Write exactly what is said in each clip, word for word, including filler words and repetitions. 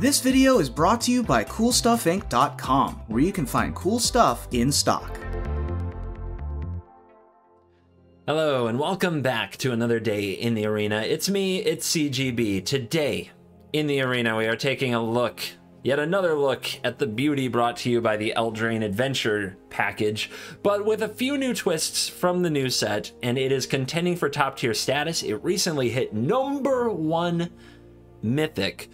This video is brought to you by cool stuff inc dot com, where you can find cool stuff in stock. Hello and welcome back to another day in the arena. It's me, it's C G B. Today in the arena we are taking a look, yet another look, at the beauty brought to you by the Alrund's Adventure package, but with a few new twists from the new set, and it is contending for top tier status. It recently hit number one mythic.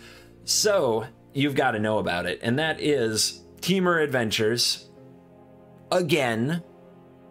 So you've got to know about it, and that is Temur Adventures. Again,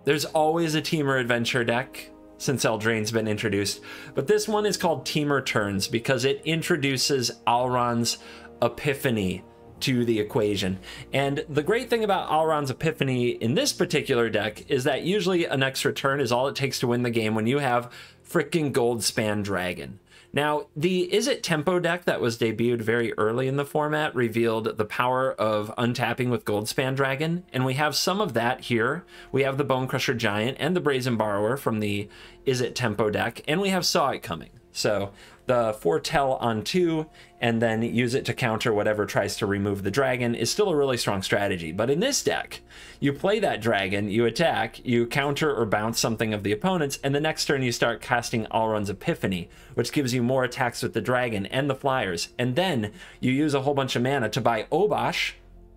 there's always a Temur Adventure deck since Eldraine's been introduced, but this one is called Temur Turns because it introduces Alrund's Epiphany to the equation. And the great thing about Alrund's Epiphany in this particular deck is that usually an extra turn is all it takes to win the game when you have freaking Goldspan Dragon. Now, the Izzet Tempo deck that was debuted very early in the format revealed the power of untapping with Goldspan Dragon, and we have some of that here. We have the Bonecrusher Giant and the Brazen Borrower from the Izzet Tempo deck, and we have Saw It Coming. So the Foretell on two, and then use it to counter whatever tries to remove the dragon is still a really strong strategy. But in this deck, you play that dragon, you attack, you counter or bounce something of the opponent's, and the next turn you start casting Alrund's Epiphany, which gives you more attacks with the dragon and the flyers. And then you use a whole bunch of mana to buy Obosh,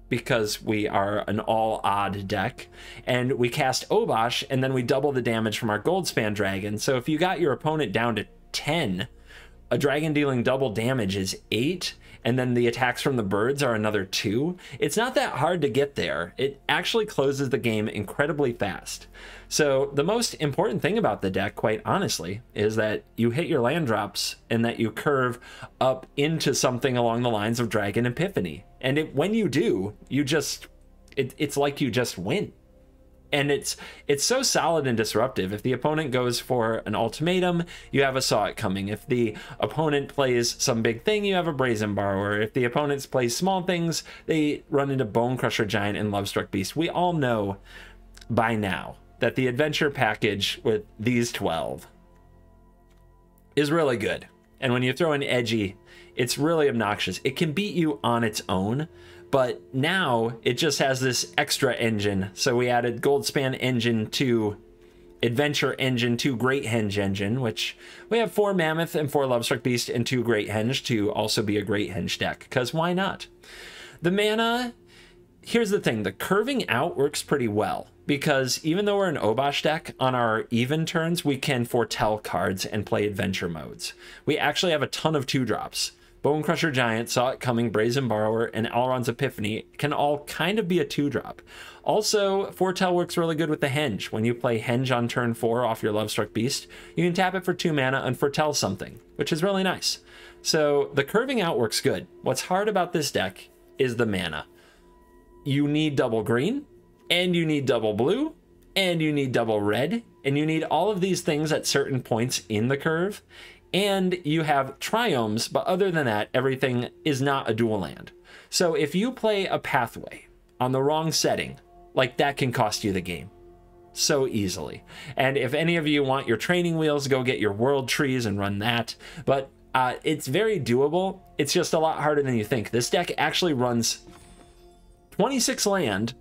because we are an all-odd deck, and we cast Obosh, and then we double the damage from our Goldspan Dragon. So if you got your opponent down to ten, a dragon dealing double damage is eight, and then the attacks from the birds are another two. It's not that hard to get there. It actually closes the game incredibly fast. So the most important thing about the deck, quite honestly, is that you hit your land drops and that you curve up into something along the lines of Dragon Epiphany. And it, when you do, you just, it, it's like you just win. And it's it's so solid and disruptive. If the opponent goes for an ultimatum, you have a Saw It Coming. If the opponent plays some big thing, you have a Brazen Borrower. If the opponents play small things, they run into Bonecrusher Giant and Lovestruck Beast. We all know by now that the adventure package with these twelve is really good. And when you throw in edgy, it's really obnoxious. It can beat you on its own. But now it just has this extra engine. So we added Goldspan Engine two, Adventure Engine two, Great Henge Engine, which we have four Mammoth and four Lovestruck Beast and two Great Henge to also be a Great Henge deck, because why not? The mana, here's the thing, the curving out works pretty well, because even though we're an Obosh deck, on our even turns, we can foretell cards and play adventure modes. We actually have a ton of two drops. Bonecrusher Giant, Saw It Coming, Brazen Borrower, and Alrund's Epiphany can all kind of be a two-drop. Also, Foretell works really good with the Henge. When you play Henge on turn four off your Lovestruck Beast, you can tap it for two mana and foretell something, which is really nice. So the curving out works good. What's hard about this deck is the mana. You need double green, and you need double blue, and you need double red, and you need all of these things at certain points in the curve. And you have triomes, but other than that, everything is not a dual land. So if you play a pathway on the wrong setting, like, that can cost you the game so easily. And if any of you want your training wheels, go get your world trees and run that. But uh, it's very doable. It's just a lot harder than you think. This deck actually runs twenty-six land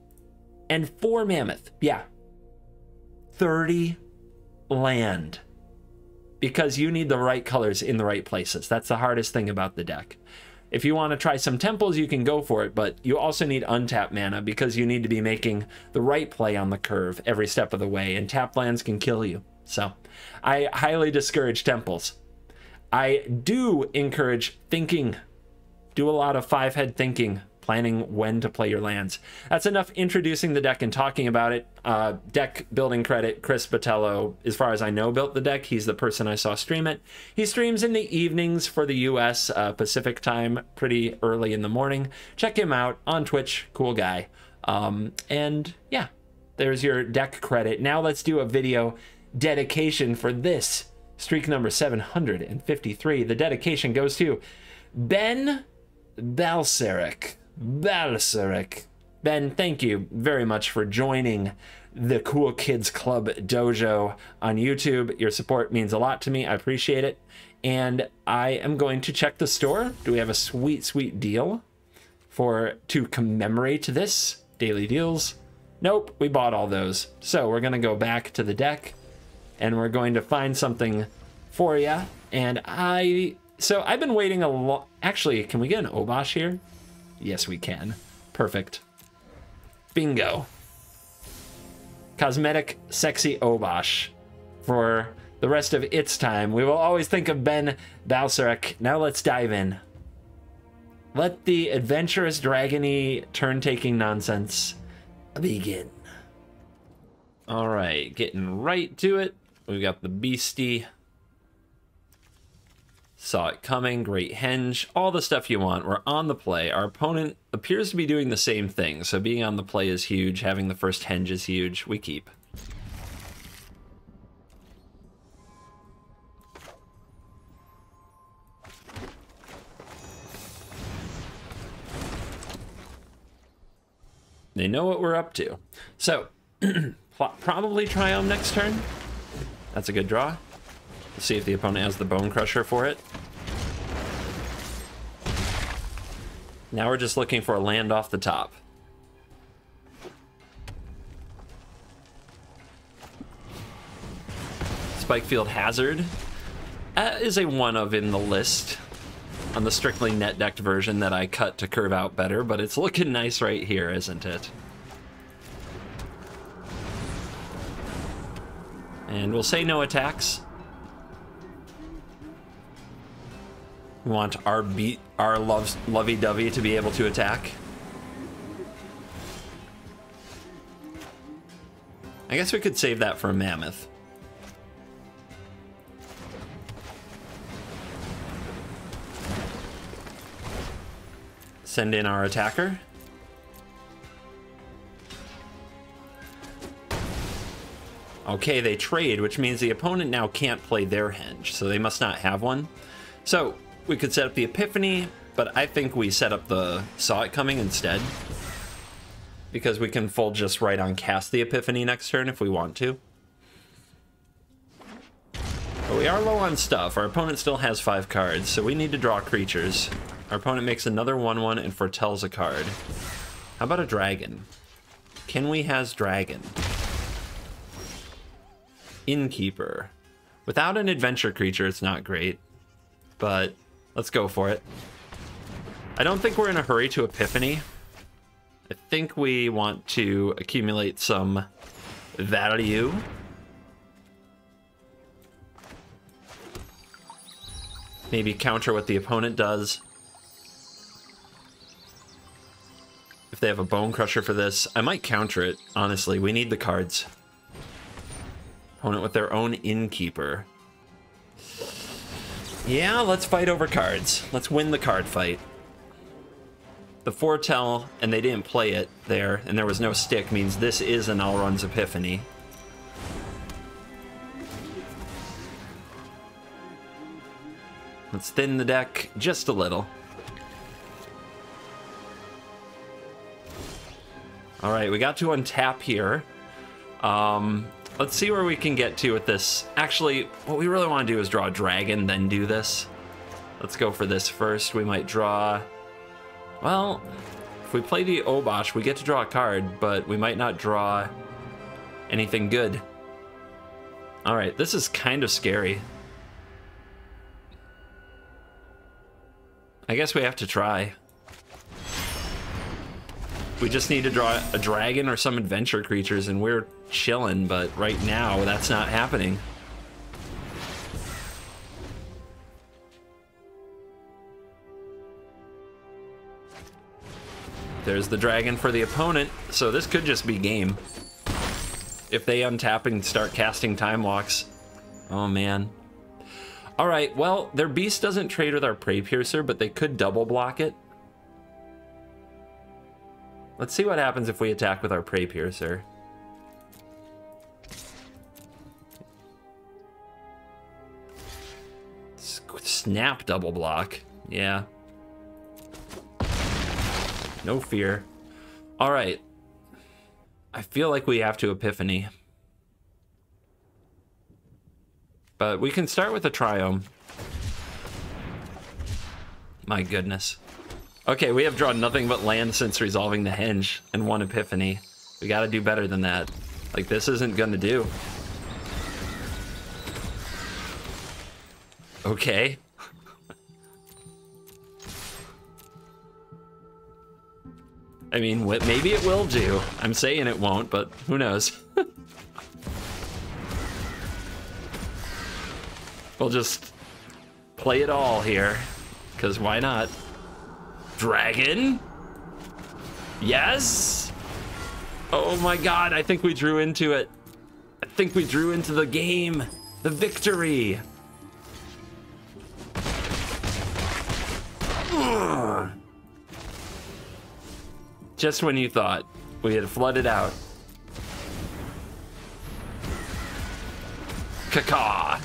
and four Mammoth. Yeah, thirty land. Because you need the right colors in the right places. That's the hardest thing about the deck. If you want to try some temples, you can go for it, but you also need untapped mana because you need to be making the right play on the curve every step of the way, and tapped lands can kill you. So I highly discourage temples. I do encourage thinking. Do a lot of five-head thinking, planning when to play your lands. That's enough introducing the deck and talking about it. Uh, deck building credit, Chris Botello, as far as I know, built the deck. He's the person I saw stream it. He streams in the evenings for the U S uh, Pacific time, pretty early in the morning. Check him out on Twitch, cool guy. Um, and yeah, there's your deck credit. Now let's do a video dedication for this streak number seven hundred fifty-three. The dedication goes to Ben Balseric. Balseric. Ben, thank you very much for joining the Cool Kids Club Dojo on YouTube. Your support means a lot to me. I appreciate it. And I am going to check the store. Do we have a sweet, sweet deal for to commemorate this? Daily deals. Nope, we bought all those. So we're going to go back to the deck and we're going to find something for you. And I... So I've been waiting a lot. Actually, can we get an Obosh here? Yes, we can. Perfect. Bingo. Cosmetic, sexy Obosh. For the rest of its time, we will always think of Ben Balseric. Now let's dive in. Let the adventurous, dragony, turn-taking nonsense begin. All right, getting right to it. We've got the Beastie. Saw It Coming, Great Henge, all the stuff you want. We're on the play. Our opponent appears to be doing the same thing, so being on the play is huge. Having the first Henge is huge. We keep. They know what we're up to. So, probably Triome next turn. That's a good draw. Let's see if the opponent has the Bonecrusher for it. Now we're just looking for a land off the top. Spikefield Hazard. That is a one of in the list on the strictly net decked version that I cut to curve out better, but it's looking nice right here, isn't it? And we'll say no attacks. We want our beat, our loves, lovey-dovey to be able to attack. I guess we could save that for a Mammoth. Send in our attacker. Okay, they trade, which means the opponent now can't play their Henge, so they must not have one. So, we could set up the Epiphany, but I think we set up the Saw It Coming instead. Because we can full just right on cast the Epiphany next turn if we want to. But we are low on stuff. Our opponent still has five cards, so we need to draw creatures. Our opponent makes another one one and foretells a card. How about a dragon? Can we has dragon? Innkeeper. Without an adventure creature, it's not great. But... let's go for it. I don't think we're in a hurry to Epiphany. I think we want to accumulate some value. Maybe counter what the opponent does. If they have a Bonecrusher for this, I might counter it, honestly. We need the cards. Opponent with their own Innkeeper. Yeah, let's fight over cards. Let's win the card fight. The Foretell, and they didn't play it there, and there was no stick, means this is an Alrund's Epiphany. Let's thin the deck just a little. All right, we got to untap here. Um... Let's see where we can get to with this. Actually, what we really want to do is draw a dragon, then do this. Let's go for this first. We might draw... Well, if we play the Obosh, we get to draw a card, but we might not draw anything good. All right, this is kind of scary. I guess we have to try. We just need to draw a dragon or some adventure creatures, and we're chilling, but right now that's not happening. There's the dragon for the opponent, so this could just be game. If they untap and start casting Time Walks. Oh, man. All right, well, their beast doesn't trade with our Prey Piercer, but they could double block it. Let's see what happens if we attack with our Prey Piercer. Snap double block. Yeah. No fear. All right. I feel like we have to Epiphany. But we can start with a Triome. My goodness. Okay, we have drawn nothing but land since resolving the Henge and one Epiphany. We gotta do better than that. Like, this isn't gonna do. Okay. I mean, what, maybe it will do. I'm saying it won't, but who knows? We'll just play it all here, because why not? Dragon? Yes? Oh my god, I think we drew into it. I think we drew into the game. The victory. Ugh. Just when you thought we had flooded out. Caw.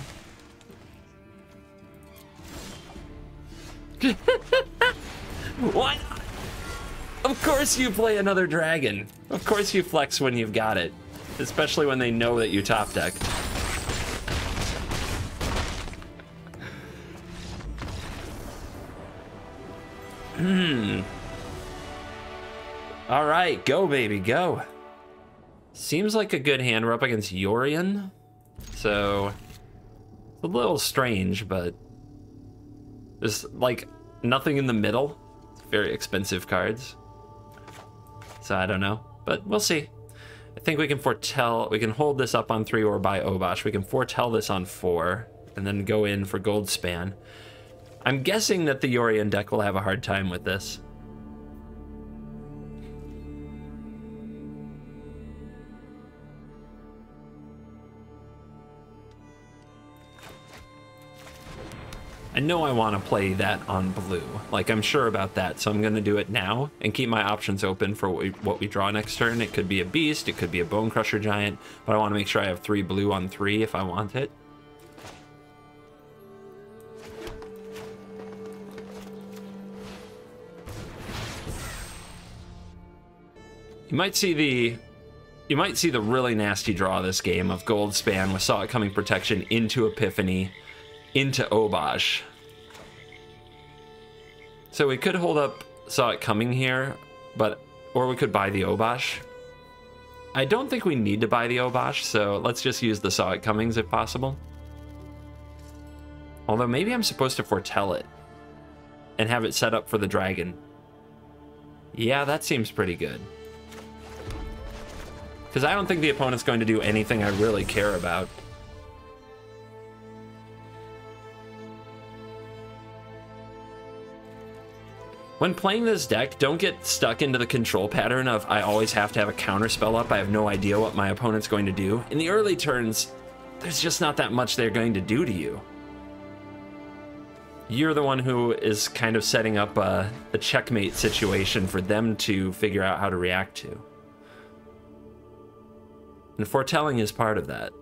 What? Of course you play another dragon. Of course you flex when you've got it. Especially when they know that you top deck. Hmm. All right, go baby, go. Seems like a good hand. We're up against Yorion. So, it's a little strange, but there's like nothing in the middle. Very expensive cards, so I don't know, but we'll see. I think we can foretell. We can hold this up on three or buy Obosh. We can foretell this on four and then go in for Goldspan. I'm guessing that the Yorion deck will have a hard time with this. I know I want to play that on blue. Like, I'm sure about that, so I'm going to do it now and keep my options open for what we, what we draw next turn. It could be a Beast, it could be a Bonecrusher Giant, but I want to make sure I have three blue on three if I want it. You might see the... You might see the really nasty draw this game of Goldspan with Saw It Coming Protection into Epiphany, into Obosh. So we could hold up Saw It Coming here, but or we could buy the Obosh. I don't think we need to buy the Obosh, so let's just use the Saw It Comings if possible. Although maybe I'm supposed to foretell it and have it set up for the dragon. Yeah, that seems pretty good. Because I don't think the opponent's going to do anything I really care about. When playing this deck, don't get stuck into the control pattern of I always have to have a counterspell up, I have no idea what my opponent's going to do. In the early turns, there's just not that much they're going to do to you. You're the one who is kind of setting up a, a checkmate situation for them to figure out how to react to. And foretelling is part of that.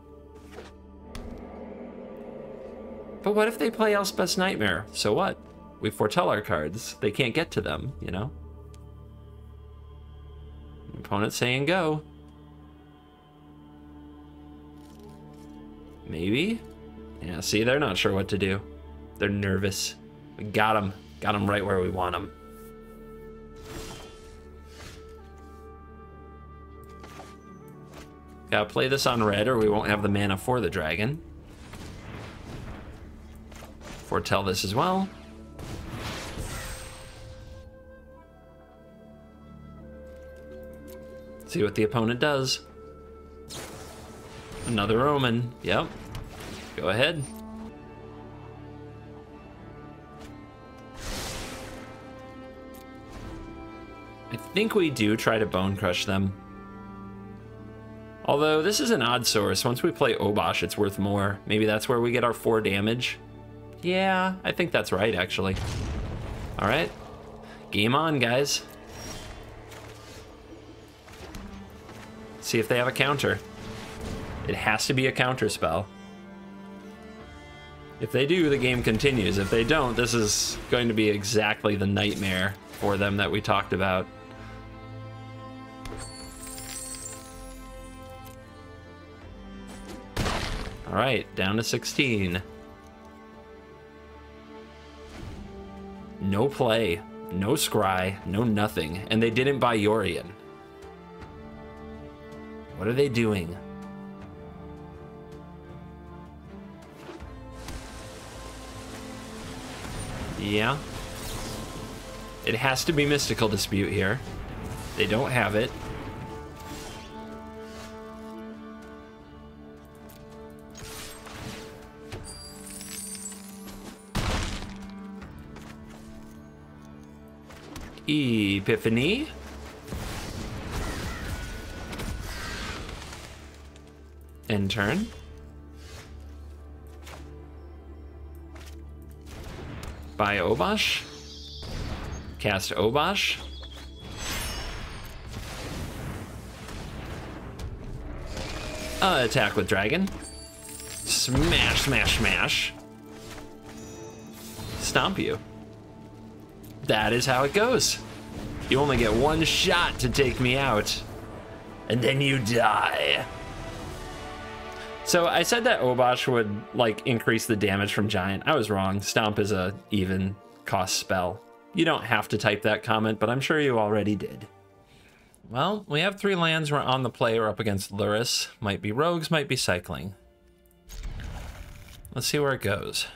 But what if they play Elspeth's Nightmare? So what? We foretell our cards. They can't get to them, you know? Opponent saying go. Maybe? Yeah, see, they're not sure what to do. They're nervous. We got them. Got them right where we want them. Gotta play this on red or we won't have the mana for the dragon. Foretell this as well. See what the opponent does. Another Omen. Yep. Go ahead. I think we do try to Bone Crush them. Although this is an odd source. Once we play Obosh, it's worth more. Maybe that's where we get our four damage. Yeah, I think that's right, actually. All right. Game on, guys. See if they have a counter. It has to be a counter spell. If they do, the game continues. If they don't, this is going to be exactly the nightmare for them that we talked about. All right, down to sixteen. No play, no scry, no nothing. And they didn't buy Yorion. What are they doing? Yeah. It has to be Mystical Dispute here. They don't have it. Epiphany. End turn. Buy Obosh. Cast Obosh. Uh, attack with dragon. Smash, smash, smash. Stomp you. That is how it goes. You only get one shot to take me out, and then you die. So I said that Obosh would like increase the damage from Giant. I was wrong. Stomp is a even cost spell. You don't have to type that comment, but I'm sure you already did. Well, we have three lands. We're on the play. We're up against Lurrus. Might be rogues, might be cycling. Let's see where it goes.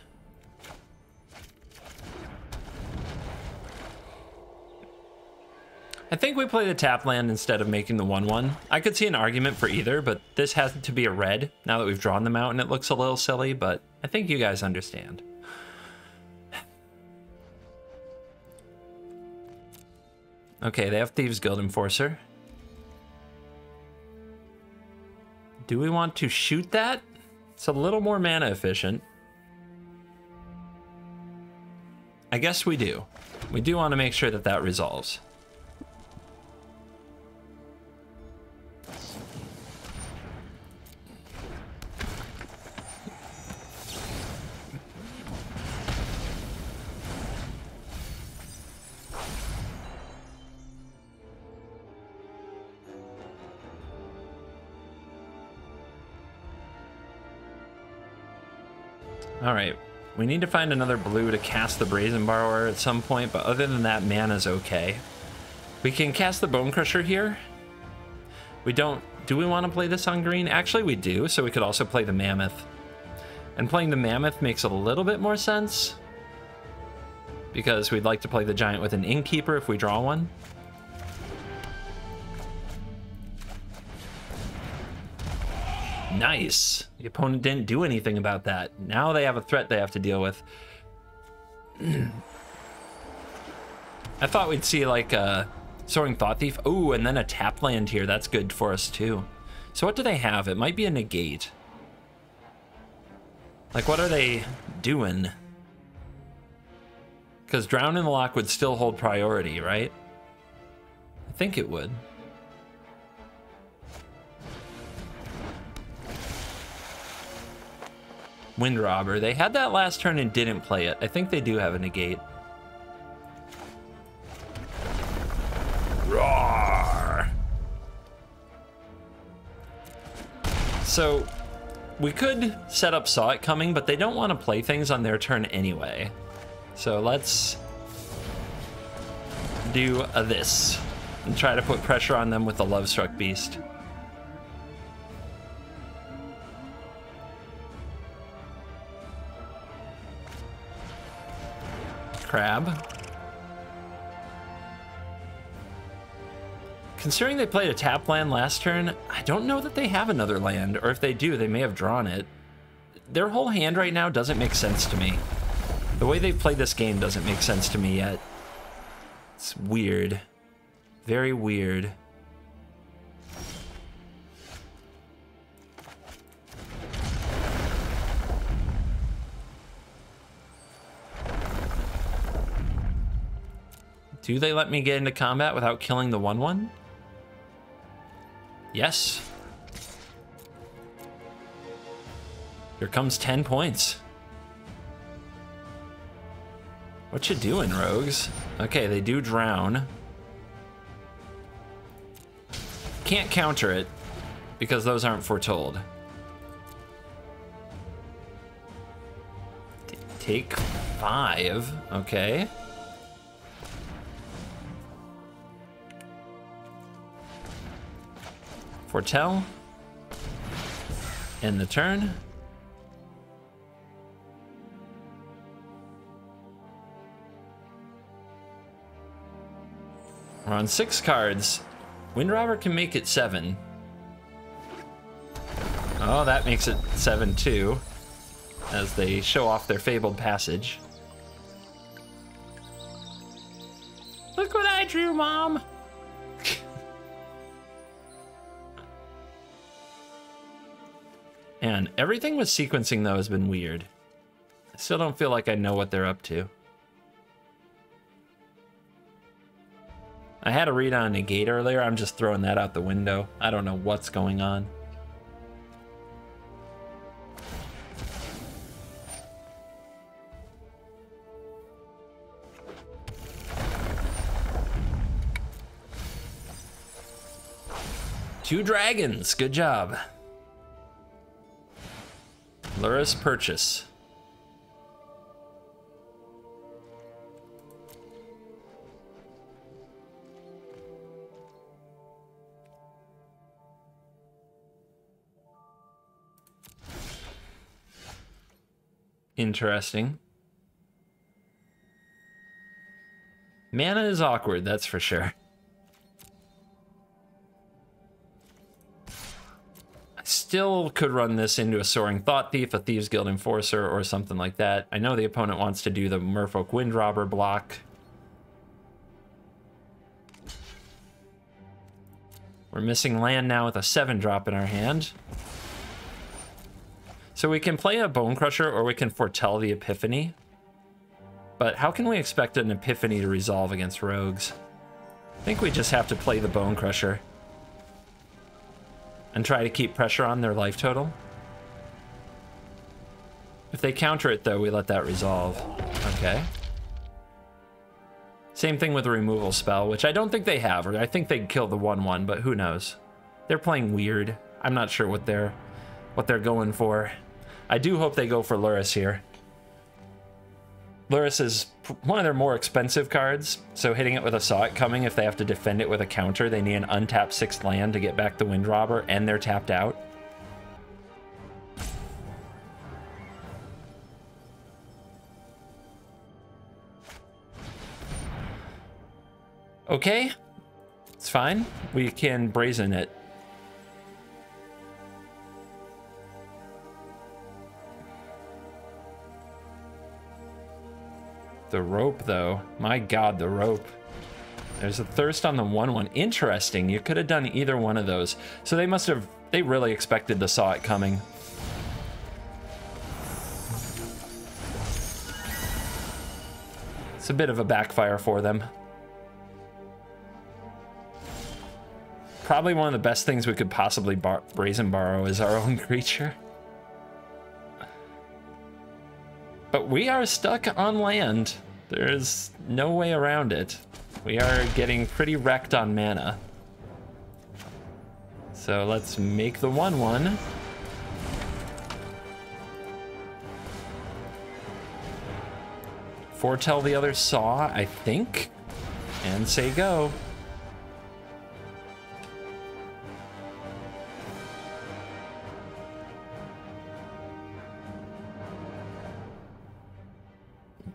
I think we played a tap land instead of making the one one. I could see an argument for either, but this has to be a red now that we've drawn them out, and it looks a little silly, but I think you guys understand. Okay, they have Thieves Guild Enforcer. Do we want to shoot that? It's a little more mana efficient. I guess we do. We do want to make sure that that resolves. All right, we need to find another blue to cast the Brazen Borrower at some point, but other than that, mana's okay. We can cast the Bonecrusher here. We don't, do we want to play this on green? Actually, we do, so we could also play the Mammoth. And playing the Mammoth makes a little bit more sense because we'd like to play the Giant with an Innkeeper if we draw one. Nice. The opponent didn't do anything about that. Now they have a threat they have to deal with. I thought we'd see like a Soaring Thought Thief. Ooh, and then a tap land here. That's good for us too. So what do they have? It might be a Negate. Like what are they doing? Because Drown in the Loch would still hold priority, right? I think it would. Wind Robber. They had that last turn and didn't play it. I think they do have a Negate. Roar! So, we could set up Saw It Coming, but they don't want to play things on their turn anyway. So let's do a this and try to put pressure on them with the Lovestruck Beast. Crab. Considering they played a tap land last turn, I don't know that they have another land, or if they do, they may have drawn it. Their whole hand right now doesn't make sense to me. The way they've played this game doesn't make sense to me yet. It's weird. Very weird. Do they let me get into combat without killing the one one? Yes. Here comes ten points. What you doing, rogues? Okay, they do drown. Can't counter it because those aren't foretold. Take five. Okay. Foretell. End the turn. We're on six cards. Wind Robber can make it seven. Oh, that makes it seven too, as they show off their Fabled Passage. Look what I drew, Mom! Man, everything with sequencing, though, has been weird. I still don't feel like I know what they're up to. I had a read on Negate earlier. I'm just throwing that out the window. I don't know what's going on. Two dragons. Good job. Lurrus purchase. Interesting. Mana is awkward, that's for sure. I still could run this into a Soaring Thought Thief, a Thieves Guild Enforcer, or something like that. I know the opponent wants to do the Merfolk Wind Robber block. We're missing land now with a seven drop in our hand. So we can play a Bonecrusher, or we can Foretell the Epiphany. But how can we expect an Epiphany to resolve against rogues? I think we just have to play the Bonecrusher and try to keep pressure on their life total. If they counter it, though, we let that resolve. Okay. Same thing with the removal spell, which I don't think they have. Or I think they'd kill the one one, but who knows? They're playing weird. I'm not sure what they're what they're going for. I do hope they go for Lurrus here. Lurrus is one of their more expensive cards, so hitting it with a Saw It Coming, if they have to defend it with a counter, they need an untapped sixth land to get back the Wind Robber, and they're tapped out. Okay, it's fine. We can Brazen it. The rope, though. My god, the rope. There's a thirst on the one one. Interesting. You could have done either one of those. So they must have... They really expected to Saw It Coming. It's a bit of a backfire for them. Probably one of the best things we could possibly bar Brazen Borrow is our own creature. But we are stuck on land. There's no way around it. We are getting pretty wrecked on mana. So let's make the one one. Foretell the other saw, I think. And say go.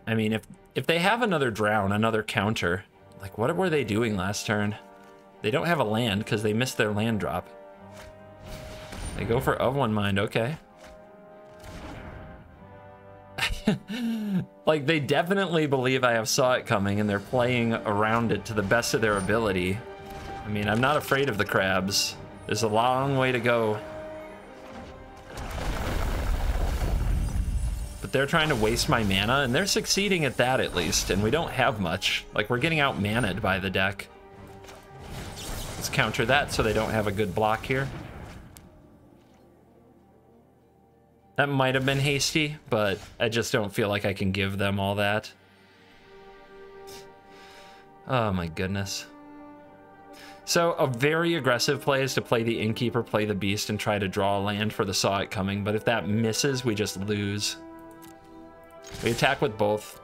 I mean, if if they have another drown, another counter, like what were they doing last turn? They don't have a land because they missed their land drop. They go for Of One Mind, okay. Like, they definitely believe I have Saw It Coming, and they're playing around it to the best of their ability. I mean, I'm not afraid of the crabs. There's a long way to go. But they're trying to waste my mana, and they're succeeding at that at least, and we don't have much. Like, we're getting out-manned by the deck. Let's counter that so they don't have a good block here. That might have been hasty, but I just don't feel like I can give them all that. Oh my goodness. So a very aggressive play is to play the Innkeeper, play the Beast, and try to draw a land for the Saw It Coming, but if that misses, we just lose. We attack with both.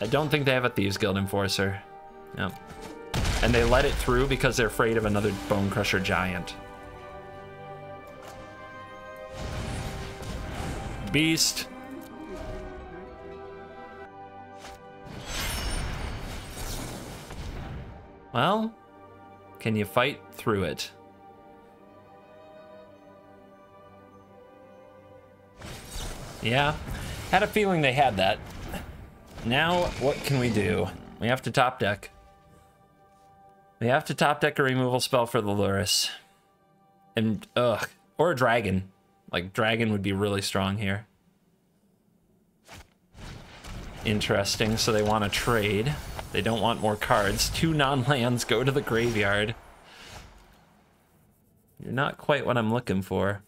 I don't think they have a Thieves Guild Enforcer. No. And they let it through because they're afraid of another Bonecrusher Giant. Beast. Well, can you fight through it? Yeah, had a feeling they had that. Now, what can we do? We have to top deck. We have to top deck a removal spell for the Lurrus. And, ugh, or a dragon. Like, dragon would be really strong here. Interesting, so they want to trade. They don't want more cards. Two non-lands go to the graveyard. You're not quite what I'm looking for.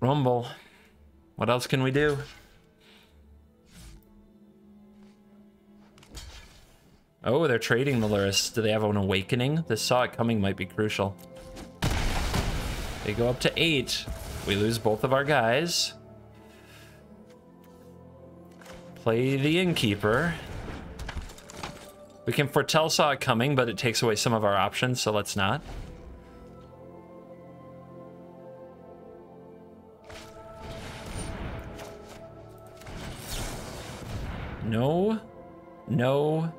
Rumble. What else can we do? Oh, they're trading the Lurrus. Do they have an awakening? This Saw It Coming might be crucial. They go up to eight. We lose both of our guys. Play the Innkeeper. We can foretell Saw It Coming, but it takes away some of our options, so let's not. No, no,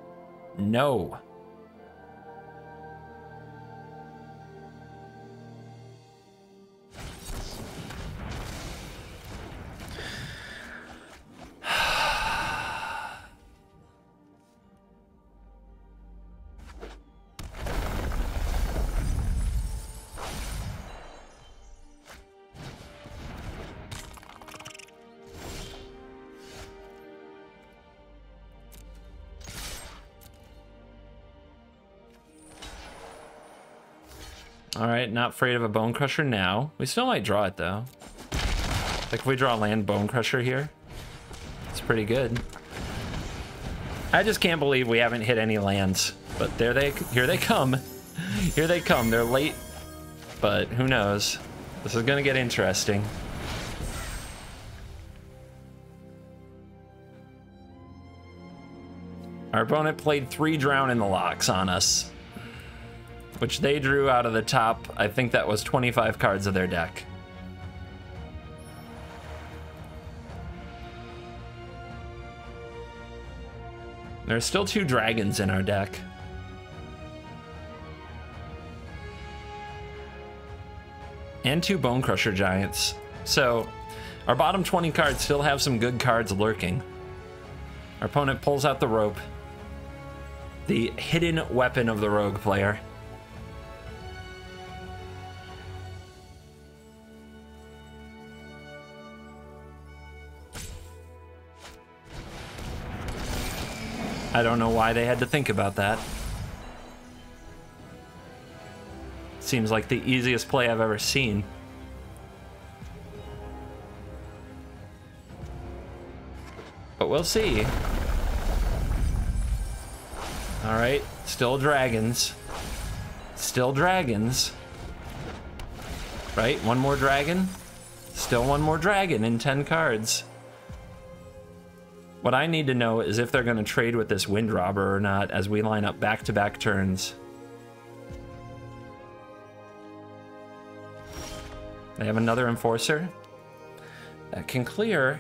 no. Alright, not afraid of a Bonecrusher now. We still might draw it, though. Like, if we draw land Bonecrusher here, it's pretty good. I just can't believe we haven't hit any lands. But there they, here they come. Here they come. They're late, but who knows? This is gonna get interesting. Our opponent played three Drown in the Lochs on us, which they drew out of the top. I think that was twenty-five cards of their deck. There's still two dragons in our deck. And two Bonecrusher Giants. So our bottom twenty cards still have some good cards lurking. Our opponent pulls out the rope, the hidden weapon of the rogue player. I don't know why they had to think about that. Seems like the easiest play I've ever seen. But we'll see. Alright, still dragons. Still dragons. Right, one more dragon. Still one more dragon in ten cards. What I need to know is if they're going to trade with this Wind Robber or not as we line up back-to-back turns. They have another Enforcer. That can clear.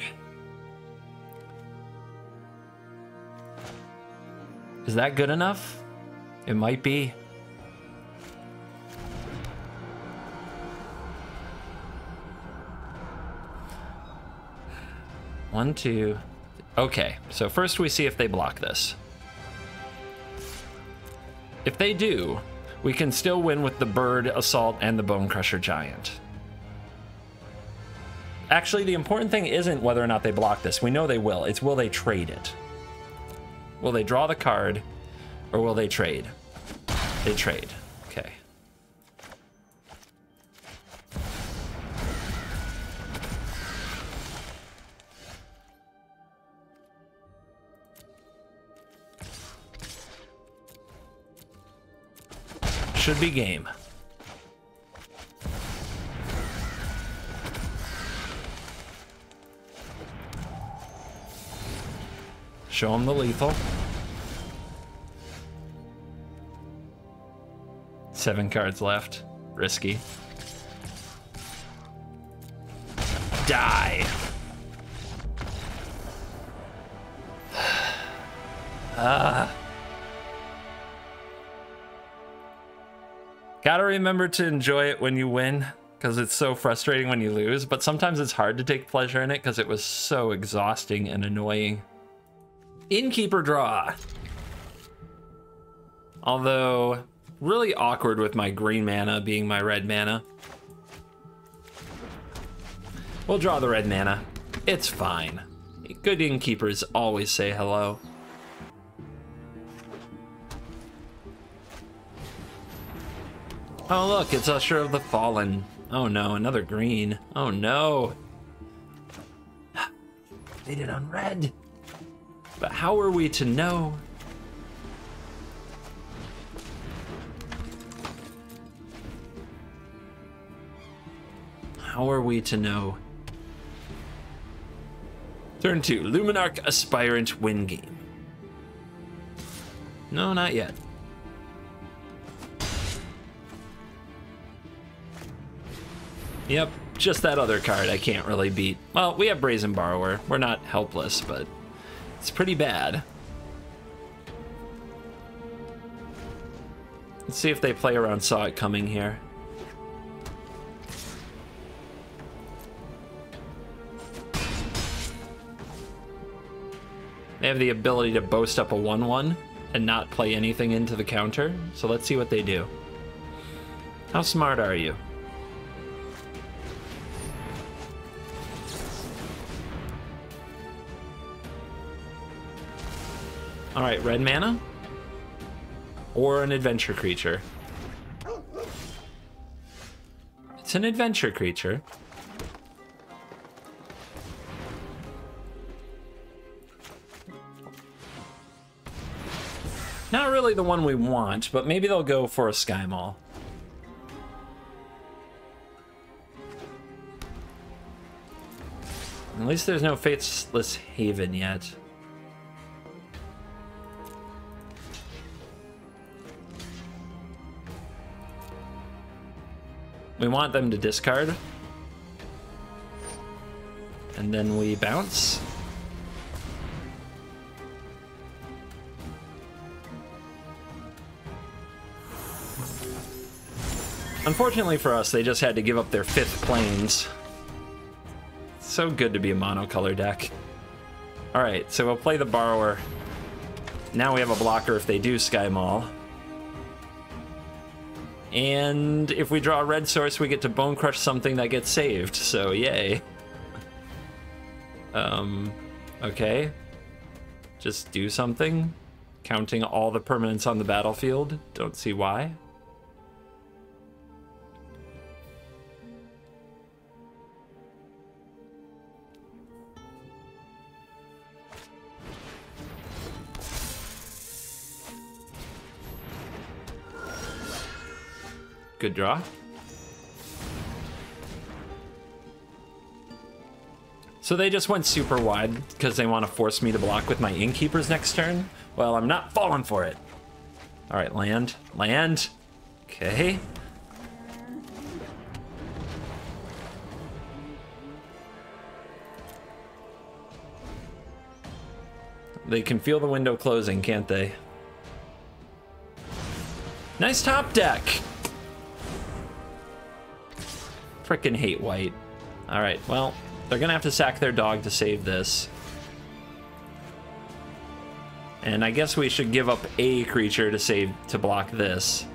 Is that good enough? It might be. One, two... Okay, so first we see if they block this. If they do, we can still win with the Bird Assault and the Bonecrusher Giant. Actually, the important thing isn't whether or not they block this. We know they will. It's will they trade it? Will they draw the card, or will they trade? They trade. Okay. Should be game. Show him the lethal. Seven cards left. Risky. Die. Ah. Gotta remember to enjoy it when you win, because it's so frustrating when you lose, but sometimes it's hard to take pleasure in it because it was so exhausting and annoying. Innkeeper draw. Although, really awkward with my green mana being my red mana. We'll draw the red mana. It's fine. Good innkeepers always say hello. Oh look, it's Usher of the Fallen. Oh no, another green. Oh no. They did on red. But how are we to know? How are we to know? Turn two, Luminarch Aspirant win game. No, not yet. Yep, just that other card I can't really beat. Well, we have Brazen Borrower. We're not helpless, but it's pretty bad. Let's see if they play around Saw It Coming here. They have the ability to boast up a one one and not play anything into the counter, so let's see what they do. How smart are you? All right, red mana or an adventure creature. It's an adventure creature. Not really the one we want, but maybe they'll go for a Sky Mall. At least there's no Faithless Haven yet. We want them to discard. And then we bounce. Unfortunately for us, they just had to give up their fifth plains. It's so good to be a monocolor deck. All right, so we'll play the Borrower. Now we have a blocker if they do Sky Mall. And if we draw a red source, we get to bone crush something that gets saved, so yay. Um, okay. Just do something. Counting all the permanents on the battlefield. Don't see why. Good draw. So they just went super wide because they want to force me to block with my innkeepers next turn. Well, I'm not falling for it. All right, land, land. Okay. They can feel the window closing, can't they? Nice top deck. Frickin' hate white. All right, well, they're gonna have to sack their dog to save this. And I guess we should give up a creature to save to block this.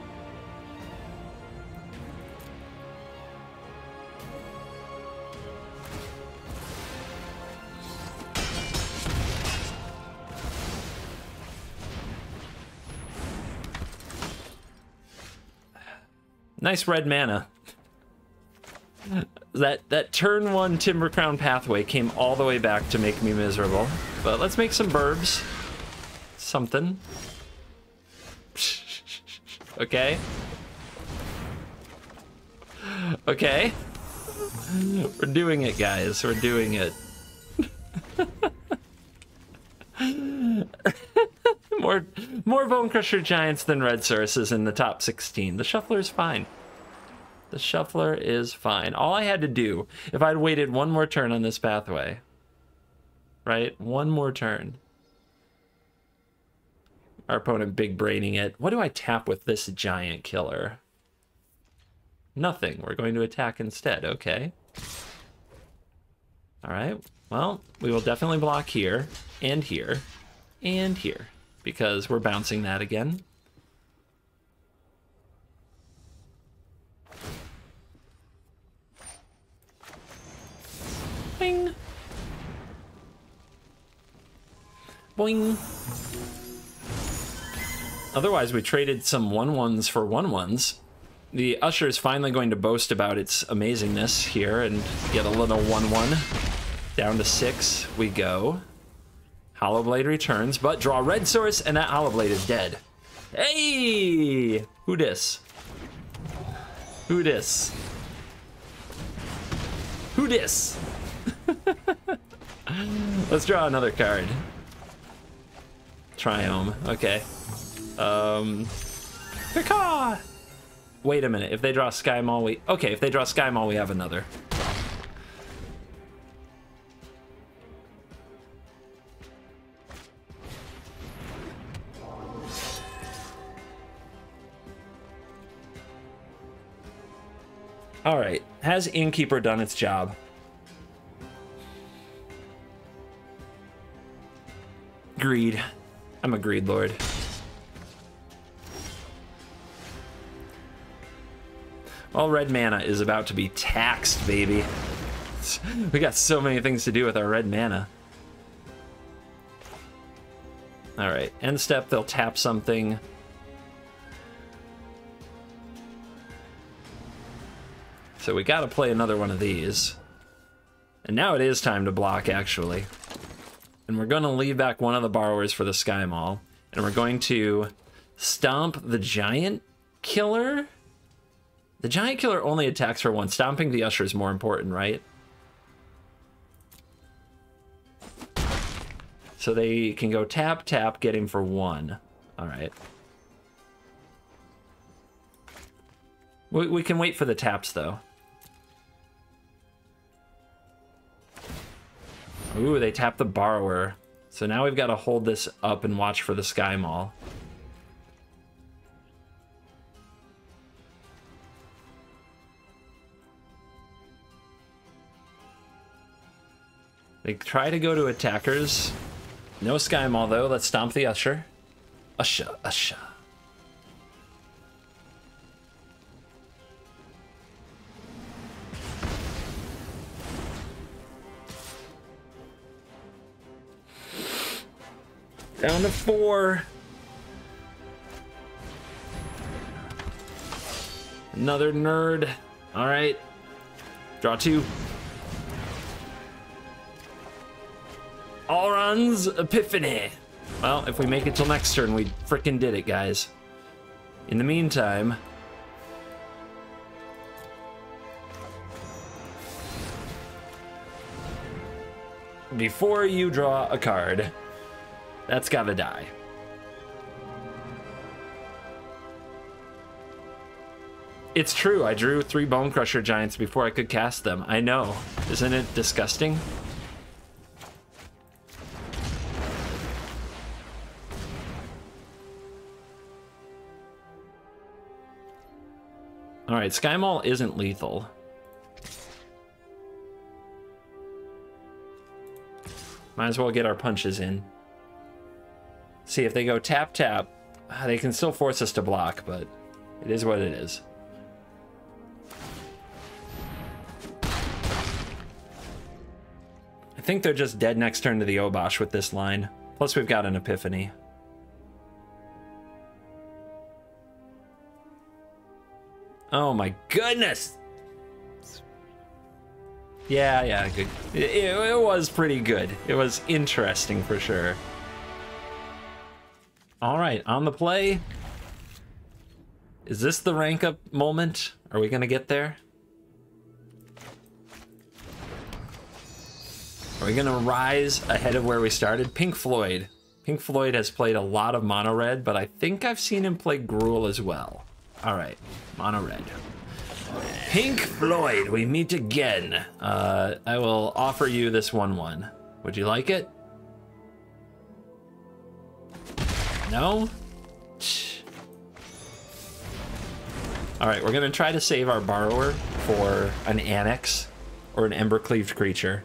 Nice red mana. That that turn one Timber Crown Pathway came all the way back to make me miserable. But let's make some burbs. Something. Okay. Okay. We're doing it, guys. We're doing it. More Bonecrusher Giants than red sources in the top sixteen. The Shuffler is fine. The Shuffler is fine. All I had to do, if I'd waited one more turn on this pathway, right? One more turn. Our opponent big braining it. What do I tap with this Giant Killer? Nothing. We're going to attack instead. Okay. All right. Well, we will definitely block here and here and here because we're bouncing that again. Boing. Boing. Otherwise, we traded some one ones for one ones. The Usher is finally going to boast about its amazingness here and get a little one one. Down to six we go. Hollowblade returns, but draw red source, and that Hollowblade is dead. Hey! Who dis? Who dis? Who dis? Let's draw another card. Triome. Okay. Um. Pika! Wait a minute, if they draw Sky Mall, we... Okay, if they draw Sky Mall, we have another. Alright, has Innkeeper done its job? Greed. I'm a greed lord. All red mana is about to be taxed, baby. We got so many things to do with our red mana. All right, end step, they'll tap something. So we gotta play another one of these. And now it is time to block, actually. And we're gonna leave back one of the borrowers for the Sky Mall. And we're going to stomp the Giant Killer. The Giant Killer only attacks for one. Stomping the Usher is more important, right? So they can go tap, tap, get him for one. All right. We, we can wait for the taps, though. Ooh, they tap the Borrower. So now we've got to hold this up and watch for the Sky Mall. They try to go to attackers. No Sky Mall, though. Let's stomp the Usher. Usher, Usher. Down to four. Another nerd. All right. Draw two. Alrund's Epiphany. Well, if we make it till next turn, we frickin' did it, guys. In the meantime... Before you draw a card, that's gotta die. It's true, I drew three Bonecrusher Giants before I could cast them. I know. Isn't it disgusting? All right, Sky Mall isn't lethal. Might as well get our punches in. See, if they go tap, tap, they can still force us to block, but it is what it is. I think they're just dead next turn to the Obosh with this line. Plus, we've got an Epiphany. Oh my goodness! Yeah, yeah, good. It, it, it was pretty good. It was interesting for sure. All right, on the play. Is this the rank up moment? Are we gonna get there? Are we gonna rise ahead of where we started? Pink Floyd. Pink Floyd has played a lot of mono-red, but I think I've seen him play Gruul as well. All right, mono-red. Pink Floyd, we meet again. Uh, I will offer you this one one. Would you like it? No? All right, we're gonna try to save our borrower for an annex or an Embercleaved creature.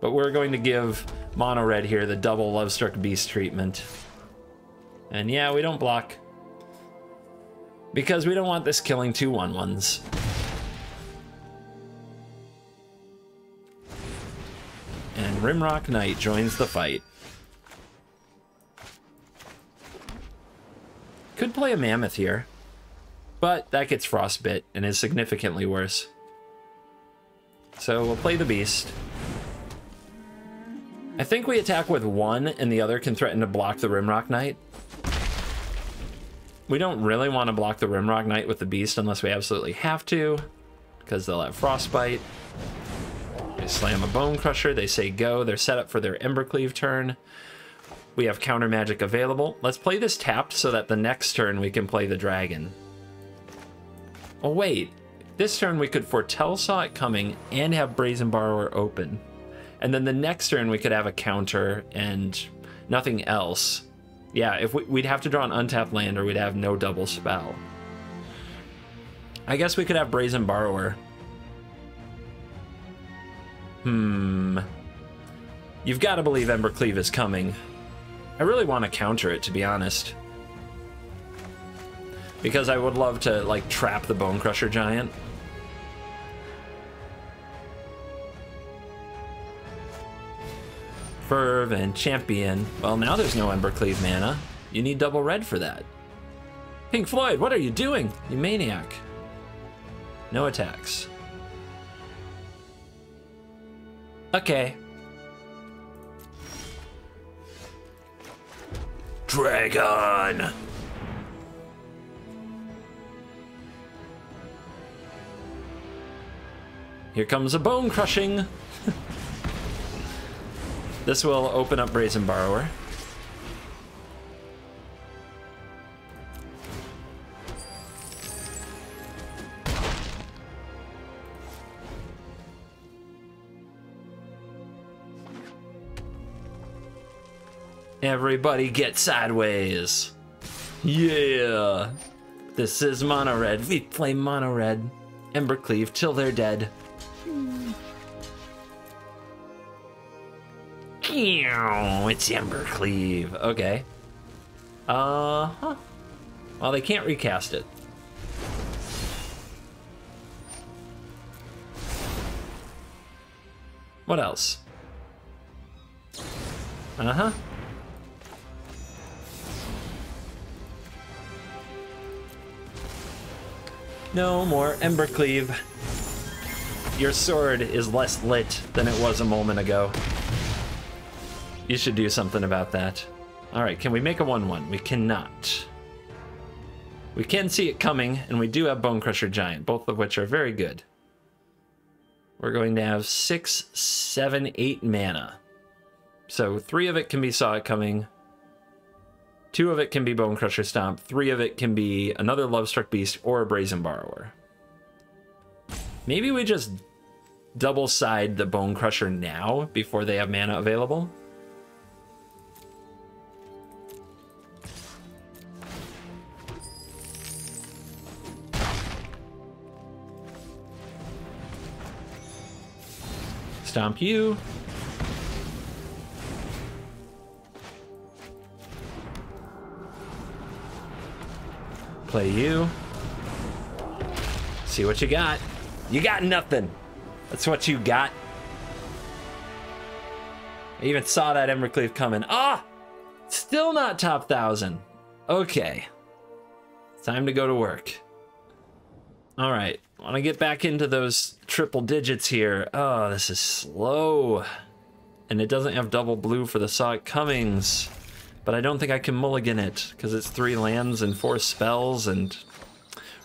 But we're going to give Mono Red here the double Lovestruck Beast treatment. And yeah, we don't block. Because we don't want this killing two one ones. And Rimrock Knight joins the fight. Could play a Mammoth here. But that gets frostbit and is significantly worse. So we'll play the Beast. I think we attack with one and the other can threaten to block the Rimrock Knight. We don't really want to block the Rimrock Knight with the Beast unless we absolutely have to, because they'll have Frostbite. They slam a Bonecrusher, they say go, they're set up for their Embercleave turn. We have counter magic available. Let's play this tapped so that the next turn we can play the dragon. Oh wait, this turn we could foretell Saw It Coming and have Brazen Borrower open. And then the next turn we could have a counter and nothing else. Yeah, if we, we'd have to draw an untapped land or we'd have no double spell. I guess we could have Brazen Borrower. Hmm. You've got to believe Embercleave is coming. I really want to counter it, to be honest. Because I would love to, like, trap the Bonecrusher Giant. Ferv and Champion. Well, now there's no Embercleave mana. You need double red for that. Pink Floyd, what are you doing? You maniac. No attacks. Okay. Dragon! Here comes a bone crushing. This will open up Brazen Borrower. Everybody get sideways. Yeah. This is mono red. We play mono red. Embercleave till they're dead. It's Embercleave. Okay. Uh-huh. Well, they can't recast it. What else? Uh-huh. No more Embercleave. Your sword is less lit than it was a moment ago. You should do something about that. All right, can we make a one one? We cannot. We can see it coming, and we do have Bonecrusher Giant, both of which are very good. We're going to have six, seven, eight mana. So three of it can be Saw It Coming. Two of it can be Bonecrusher Stomp. Three of it can be another Lovestruck Beast or a Brazen Borrower. Maybe we just double side the Bonecrusher now before they have mana available. Stomp you. Play you. See what you got. You got nothing. That's what you got. I even saw that Embercleave coming. Ah! Still not top thousand. Okay. Time to go to work. All right. Want to get back into those triple digits here. Oh, this is slow. And it doesn't have double blue for the Saw It Comings. But I don't think I can mulligan it, because it's three lands and four spells and...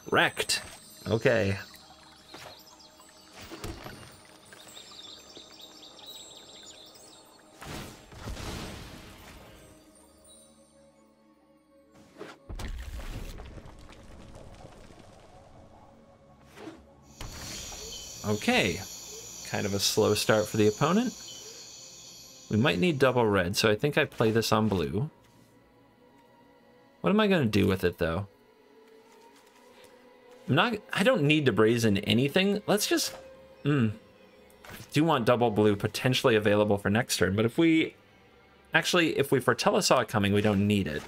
wrecked. Okay. Okay. Kind of a slow start for the opponent. We might need double red, so I think I play this on blue. What am I going to do with it, though? I'm not, I don't need to brazen anything. Let's just... Mm, I do want double blue potentially available for next turn, but if we... Actually, if we foretell a Saw It Coming, we don't need it.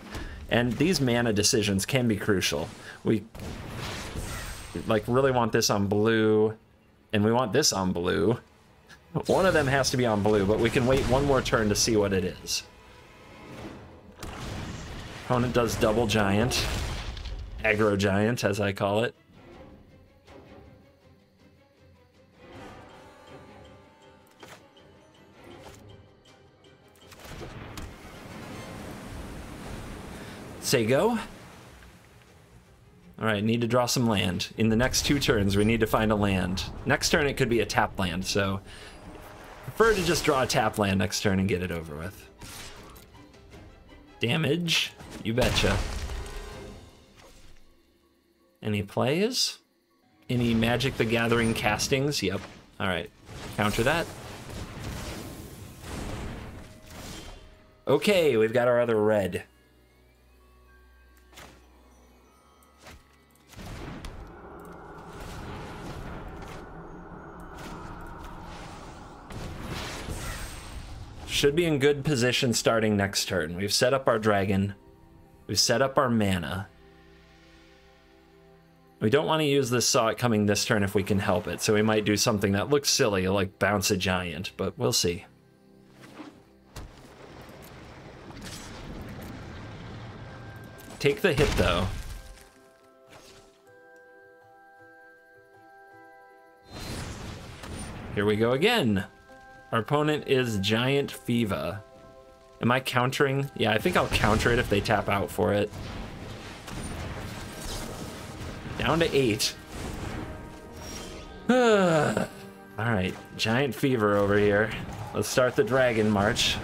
And these mana decisions can be crucial. We, like, really want this on blue, and we want this on blue. One of them has to be on blue, but we can wait one more turn to see what it is. Opponent does double giant. Aggro giant, as I call it. Say go. All right, need to draw some land. In the next two turns, we need to find a land. Next turn, it could be a tap land, so... Prefer to just draw a tap land next turn and get it over with. Damage? You betcha. Any plays? Any Magic the Gathering castings? Yep. Alright. Counter that. Okay, we've got our other red. Should be in good position starting next turn. We've set up our dragon. We've set up our mana. We don't want to use this Saw It Coming this turn if we can help it, so we might do something that looks silly, like bounce a giant, but we'll see. Take the hit, though. Here we go again. Our opponent is Giant Fiva. Am I countering? Yeah, I think I'll counter it if they tap out for it. Down to eight. All right, Giant Fever over here. Let's start the Dragon March.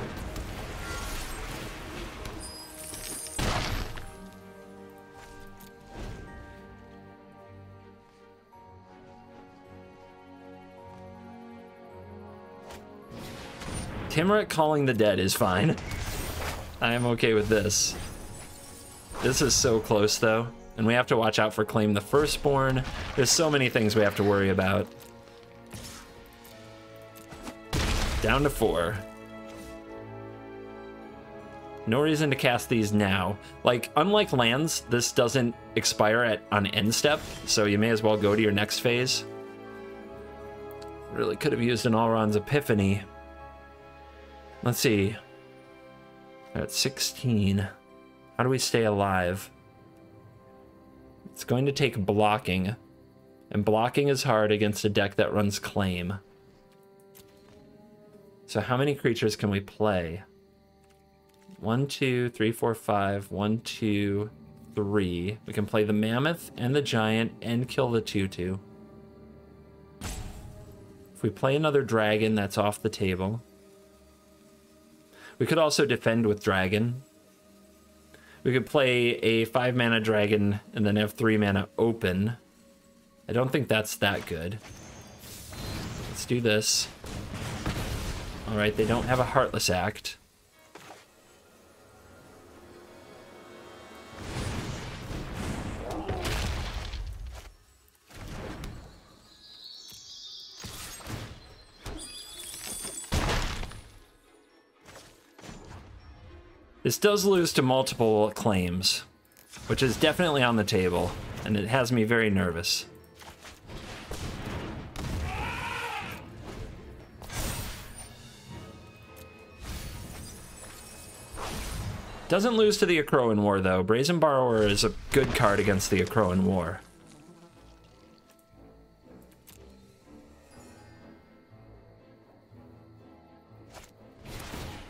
Temur Calling the Dead is fine. I am okay with this. This is so close, though. And we have to watch out for Claim the Firstborn. There's so many things we have to worry about. Down to four. No reason to cast these now. Like, unlike lands, this doesn't expire at on end step, so you may as well go to your next phase. Really could have used an Alrund's Epiphany. Let's see. We're at sixteen. How do we stay alive? It's going to take blocking. And blocking is hard against a deck that runs Claim. So how many creatures can we play? One, two, three, four, five. One, two, three. We can play the Mammoth and the Giant and kill the two two. If we play another Dragon, that's off the table. We could also defend with Dragon. We could play a five mana Dragon and then have three mana open. I don't think that's that good. Let's do this. All right, they don't have a Heartless Act. This does lose to multiple claims, which is definitely on the table, and it has me very nervous. Doesn't lose to the Acroan War, though. Brazen Borrower is a good card against the Acroan War.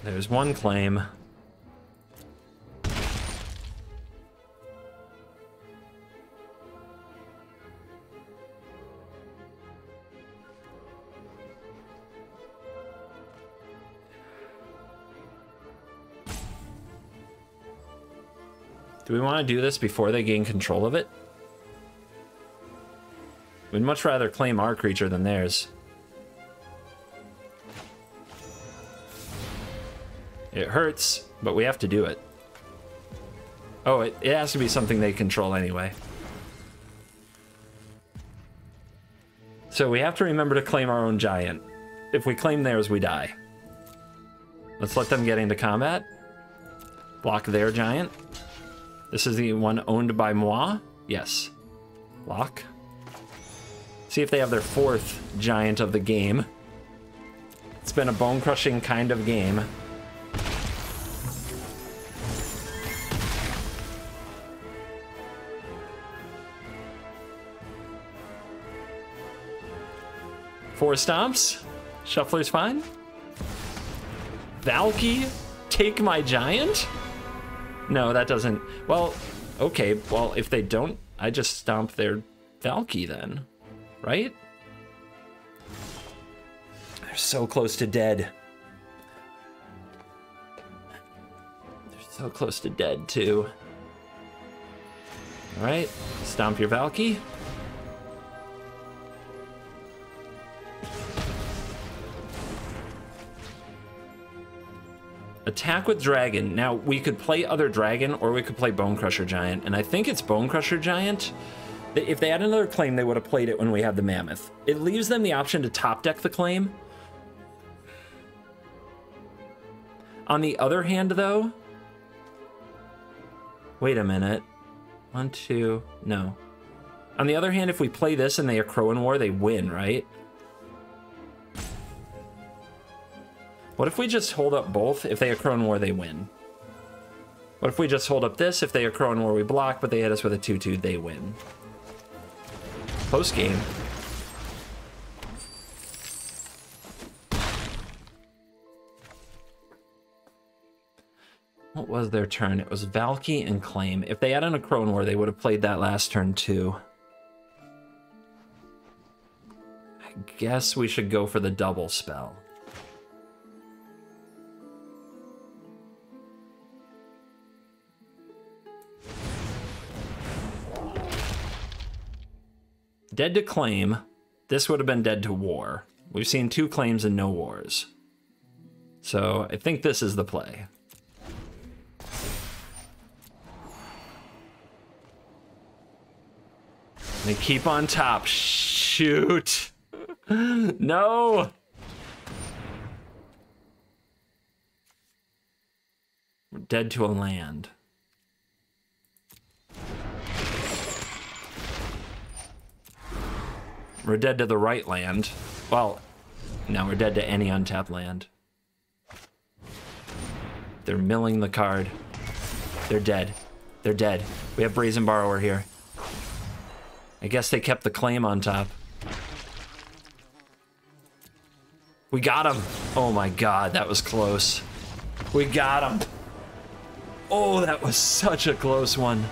There's one claim. Do we want to do this before they gain control of it? We'd much rather claim our creature than theirs. It hurts, but we have to do it. Oh, it, it has to be something they control anyway. So we have to remember to claim our own giant. If we claim theirs, we die. Let's let them get into combat. Block their giant. This is the one owned by moi. Yes. Lock. See if they have their fourth giant of the game. It's been a bone-crushing kind of game. Four stomps. Shuffler's fine. Valky, take my giant? No, that doesn't. Well, okay. Well, if they don't, I just stomp their Valky then, right? They're so close to dead. They're so close to dead too. All right, stomp your Valky. Attack with dragon. Now, we could play other dragon, or we could play Bonecrusher Giant, and I think it's Bonecrusher Giant. If they had another claim, they would have played it when we had the Mammoth. It leaves them the option to top deck the claim. On the other hand, though... Wait a minute. One, two... No. On the other hand, if we play this and they are Crowan War, they win, right? What if we just hold up both? If they accrone war, they win. What if we just hold up this? If they accrone war, we block, but they hit us with a two two, they win. Close game. What was their turn? It was Valky and Claim. If they had an accrone war, they would have played that last turn too. I guess we should go for the double spell. Dead to claim. This would have been dead to war. We've seen two claims and no wars. So I think this is the play. They keep on top. Shoot. No. We're dead to a land. We're dead to the right land. Well, no, we're dead to any untapped land. They're milling the card. They're dead. They're dead. We have Brazen Borrower here. I guess they kept the claim on top. We got him. Oh my god, that was close. We got him. Oh, that was such a close one.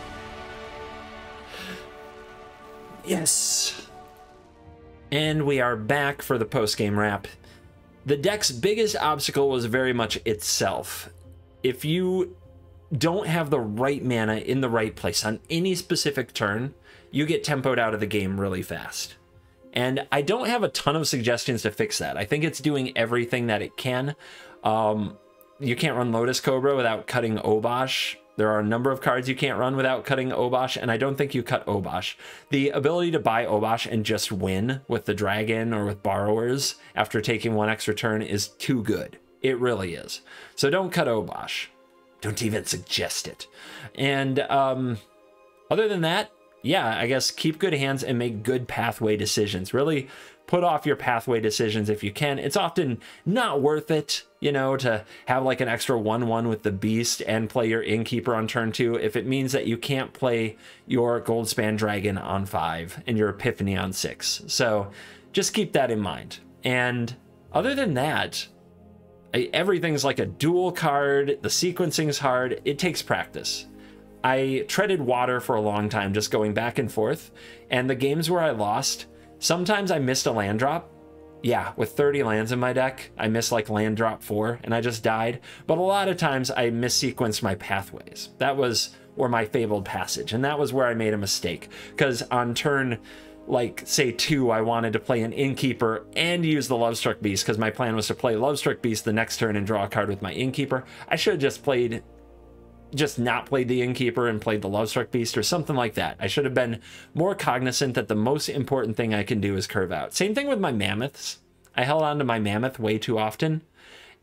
Yes. And we are back for the post-game wrap. The deck's biggest obstacle was very much itself. If you don't have the right mana in the right place on any specific turn, you get tempoed out of the game really fast. And I don't have a ton of suggestions to fix that. I think it's doing everything that it can. Um, you can't run Lotus Cobra without cutting Obosh. There are a number of cards you can't run without cutting Obosh, and I don't think you cut Obosh. The ability to buy Obosh and just win with the dragon or with borrowers after taking one extra turn is too good. It really is. So don't cut Obosh. Don't even suggest it. And um, other than that, yeah, I guess keep good hands and make good pathway decisions. Really put off your pathway decisions if you can. It's often not worth it, you know, to have like an extra one one with the beast and play your Innkeeper on turn two if it means that you can't play your Goldspan Dragon on five and your Epiphany on six. So just keep that in mind. And other than that, I, everything's like a dual card. The sequencing's hard. It takes practice. I treaded water for a long time, just going back and forth. And the games where I lost, sometimes I missed a land drop. Yeah, with thirty lands in my deck, I missed like land drop four and I just died. But a lot of times I missequenced my pathways. That was, or my Fabled Passage. And that was where I made a mistake because on turn like, say, two, I wanted to play an Innkeeper and use the Lovestruck Beast, because my plan was to play Lovestruck Beast the next turn and draw a card with my Innkeeper. I should have just played, just not played the Innkeeper and played the Lovestruck Beast or something like that. I should have been more cognizant that the most important thing I can do is curve out. Same thing with my Mammoths. I held on to my Mammoth way too often,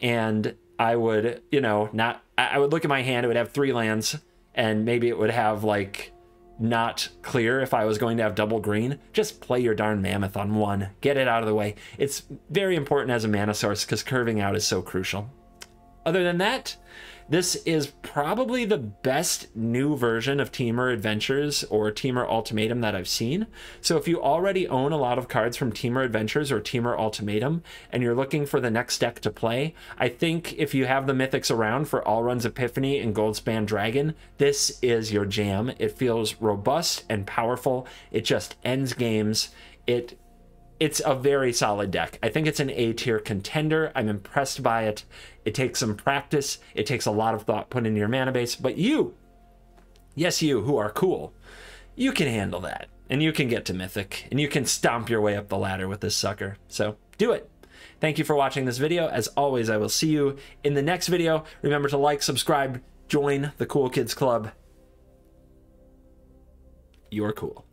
and I would, you know, not, I would look at my hand, it would have three lands, and maybe it would have, like, not clear if I was going to have double green. Just play your darn Mammoth on one. Get it out of the way. It's very important as a mana source because curving out is so crucial. Other than that, this is probably the best new version of Temur Adventures or Temur Ultimatum that I've seen. So if you already own a lot of cards from Temur Adventures or Temur Ultimatum and you're looking for the next deck to play, I think if you have the mythics around for Alrund's Epiphany and Goldspan Dragon, this is your jam. It feels robust and powerful. It just ends games. It It's a very solid deck. I think it's an A-tier contender. I'm impressed by it. It takes some practice. It takes a lot of thought put into your mana base. But you, yes, you who are cool, you can handle that. And you can get to Mythic. And you can stomp your way up the ladder with this sucker. So do it. Thank you for watching this video. As always, I will see you in the next video. Remember to like, subscribe, join the Cool Kids Club. You're cool.